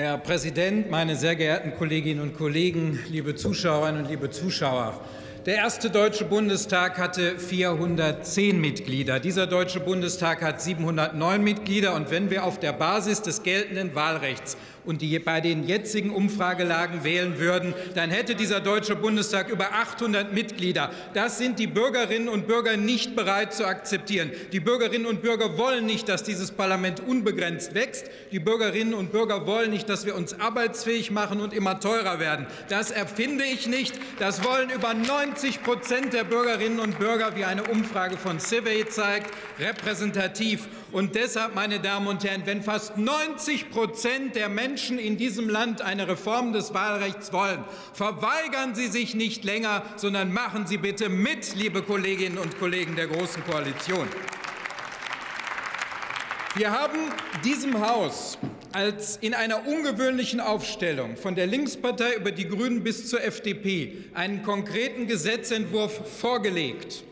Herr Präsident, meine sehr geehrten Kolleginnen und Kollegen, liebe Zuschauerinnen und liebe Zuschauer! Der erste Deutsche Bundestag hatte 410 Mitglieder. Dieser Deutsche Bundestag hat 709 Mitglieder. Und wenn wir auf der Basis des geltenden Wahlrechts und bei den jetzigen Umfragelagen wählen würden, dann hätte dieser Deutsche Bundestag über 800 Mitglieder. Das sind die Bürgerinnen und Bürger nicht bereit zu akzeptieren. Die Bürgerinnen und Bürger wollen nicht, dass dieses Parlament unbegrenzt wächst. Die Bürgerinnen und Bürger wollen nicht, dass wir uns arbeitsfähig machen und immer teurer werden. Das erfinde ich nicht. Das wollen über 90% der Bürgerinnen und Bürger, wie eine Umfrage von Civey zeigt, repräsentativ. Und deshalb, meine Damen und Herren, wenn fast 90% der Menschen in diesem Land eine Reform des Wahlrechts wollen, verweigern Sie sich nicht länger, sondern machen Sie bitte mit, liebe Kolleginnen und Kollegen der Großen Koalition. Wir haben diesem Haus als in einer ungewöhnlichen Aufstellung von der Linkspartei über die Grünen bis zur FDP einen konkreten Gesetzentwurf vorgelegt.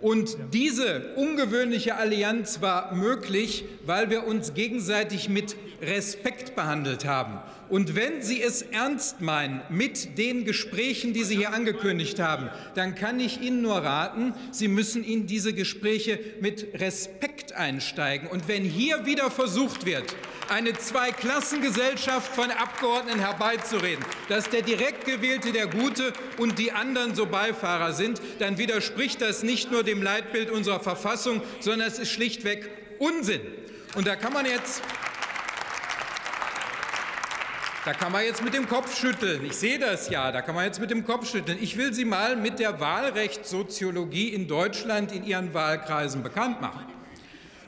Und diese ungewöhnliche Allianz war möglich, weil wir uns gegenseitig mit Respekt behandelt haben. Und wenn Sie es ernst meinen mit den Gesprächen, die Sie hier angekündigt haben, dann kann ich Ihnen nur raten, Sie müssen in diese Gespräche mit Respekt einsteigen. Und wenn hier wieder versucht wird, eine Zweiklassengesellschaft von Abgeordneten herbeizureden, dass der Direktgewählte der Gute und die anderen so Beifahrer sind, dann widerspricht das nicht nur dem Leitbild unserer Verfassung, sondern es ist schlichtweg Unsinn. Und da kann man jetzt mit dem Kopf schütteln. Ich sehe das ja, da kann man jetzt mit dem Kopf schütteln. Ich will Sie mal mit der Wahlrechtssoziologie in Deutschland in Ihren Wahlkreisen bekannt machen.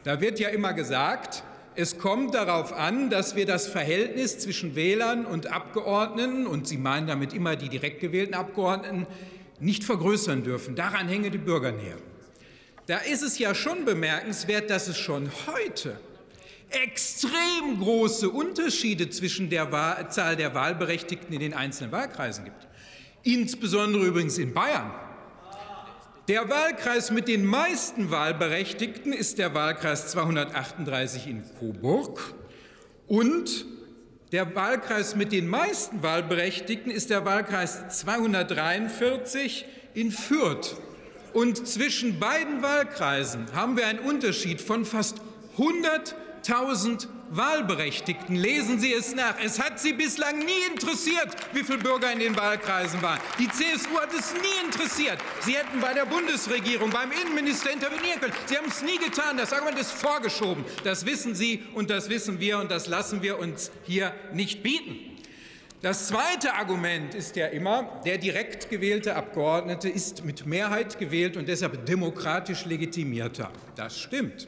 Da wird ja immer gesagt, es kommt darauf an, dass wir das Verhältnis zwischen Wählern und Abgeordneten, und Sie meinen damit immer die direkt gewählten Abgeordneten, nicht vergrößern dürfen. Daran hänge die Bürgernähe. Da ist es ja schon bemerkenswert, dass es schon heute extrem große Unterschiede zwischen der Zahl der Wahlberechtigten in den einzelnen Wahlkreisen gibt. Insbesondere übrigens in Bayern. Der Wahlkreis mit den meisten Wahlberechtigten ist der Wahlkreis 238 in Coburg. Und der Wahlkreis mit den meisten Wahlberechtigten ist der Wahlkreis 243 in Fürth. Und zwischen beiden Wahlkreisen haben wir einen Unterschied von fast 100.000 Wahlberechtigten. Lesen Sie es nach. Es hat Sie bislang nie interessiert, wie viele Bürger in den Wahlkreisen waren. Die CSU hat es nie interessiert. Sie hätten bei der Bundesregierung, beim Innenminister intervenieren können. Sie haben es nie getan. Das Argument ist vorgeschoben. Das wissen Sie und das wissen wir und das lassen wir uns hier nicht bieten. Das zweite Argument ist ja immer, der direkt gewählte Abgeordnete ist mit Mehrheit gewählt und deshalb demokratisch legitimierter. Das stimmt.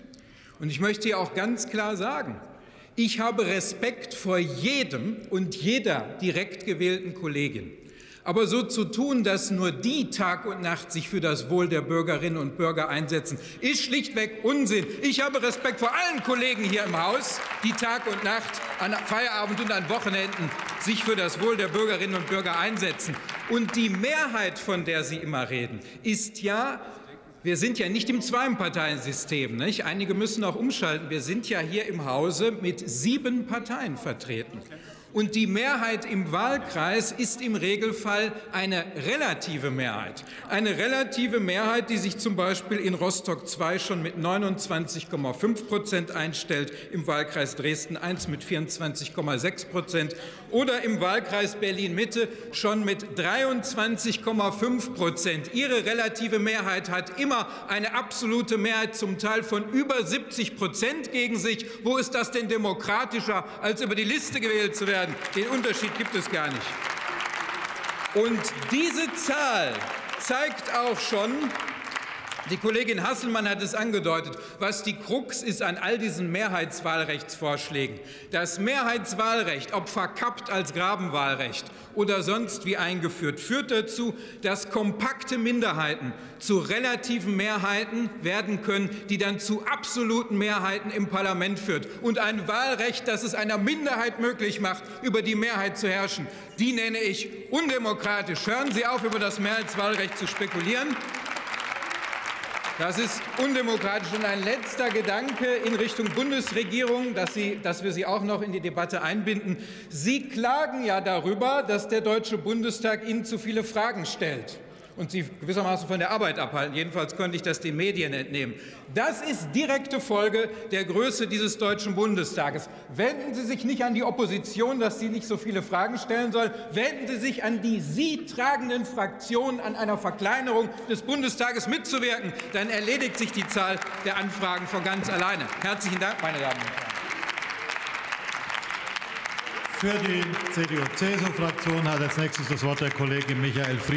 Und ich möchte hier auch ganz klar sagen, ich habe Respekt vor jedem und jeder direkt gewählten Kollegin. Aber so zu tun, dass nur die Tag und Nacht sich für das Wohl der Bürgerinnen und Bürger einsetzen, ist schlichtweg Unsinn. Ich habe Respekt vor allen Kollegen hier im Haus, die Tag und Nacht, an Feierabend und an Wochenenden sich für das Wohl der Bürgerinnen und Bürger einsetzen. Und die Mehrheit, von der Sie immer reden, ist ja, wir sind ja nicht im Zwei-Parteien-System, nicht? Einige müssen auch umschalten. Wir sind ja hier im Hause mit 7 Parteien vertreten. Und die Mehrheit im Wahlkreis ist im Regelfall eine relative Mehrheit. Eine relative Mehrheit, die sich zum Beispiel in Rostock 2 schon mit 29,5% einstellt, im Wahlkreis Dresden 1 mit 24,6% oder im Wahlkreis Berlin-Mitte schon mit 23,5%. Ihre relative Mehrheit hat immer eine absolute Mehrheit, zum Teil von über 70% gegen sich. Wo ist das denn demokratischer, als über die Liste gewählt zu werden? Den Unterschied gibt es gar nicht. Und diese Zahl zeigt auch schon, die Kollegin Hasselmann hat es angedeutet, was die Krux ist an all diesen Mehrheitswahlrechtsvorschlägen. Das Mehrheitswahlrecht, ob verkappt als Grabenwahlrecht oder sonst wie eingeführt, führt dazu, dass kompakte Minderheiten zu relativen Mehrheiten werden können, die dann zu absoluten Mehrheiten im Parlament führt. Und ein Wahlrecht, das es einer Minderheit möglich macht, über die Mehrheit zu herrschen, die nenne ich undemokratisch. Hören Sie auf, über das Mehrheitswahlrecht zu spekulieren. Das ist undemokratisch. Und ein letzter Gedanke in Richtung Bundesregierung, dass wir Sie auch noch in die Debatte einbinden. Sie klagen ja darüber, dass der Deutsche Bundestag Ihnen zu viele Fragen stellt und Sie gewissermaßen von der Arbeit abhalten. Jedenfalls konnte ich das den Medien entnehmen. Das ist direkte Folge der Größe dieses Deutschen Bundestages. Wenden Sie sich nicht an die Opposition, dass sie nicht so viele Fragen stellen soll. Wenden Sie sich an die Sie tragenden Fraktionen, an einer Verkleinerung des Bundestages mitzuwirken. Dann erledigt sich die Zahl der Anfragen von ganz alleine. Herzlichen Dank, meine Damen und Herren. Für die CDU-CSU-Fraktion hat als nächstes das Wort der Kollege Michael Frieden.